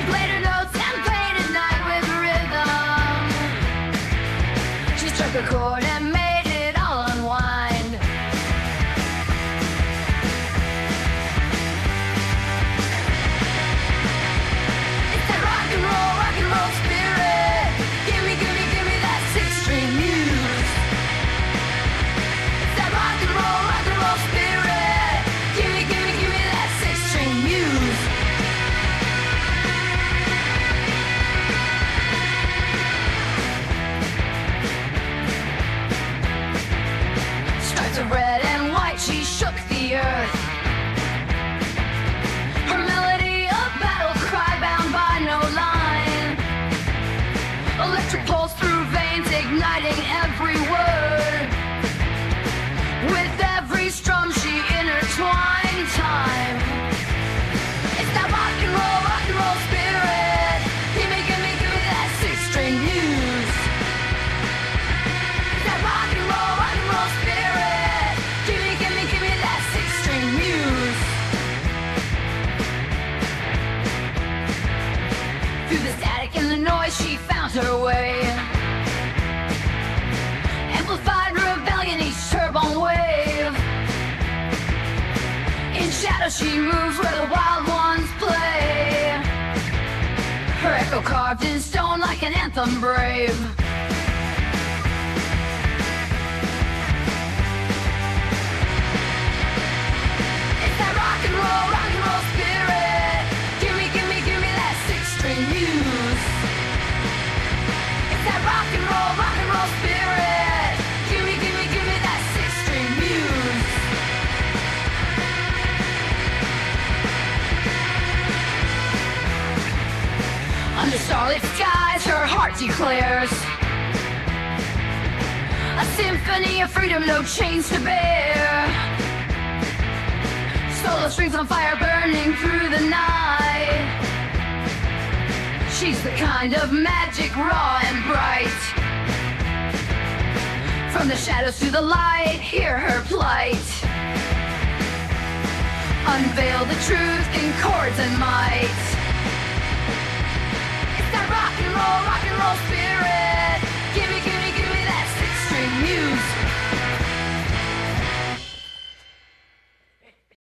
She played her notes and played at night with rhythm. She struck a chord and made it all unwind. It's that rock and roll spirit. Give me that six-string muse. It's that rock and roll spirit. Give me that six-string muse. Red and white, she shook the earth. Her melody, a battle cry bound by no line. Electric pulse through veins, igniting every word. With every strum, she intertwined time. It's that rock and roll spirit. Give me that six-string muse. It's that rock and roll spirit. Through the static and the noise, she found her way. Amplified rebellion, each turbine wave. In shadow, she moves where the wild ones play. Her echo carved in stone like an anthem brave. It's that rock and roll spirit. Give me that six-string muse. It's that rock and roll spirit. Give me that six-string muse. Under starlit skies, her heart declares a symphony of freedom, no chains to bear. Solo strings on fire, burning through the night. She's the kind of magic, raw and bright. From the shadows to the light, hear her plight. Unveil the truth in chords and might.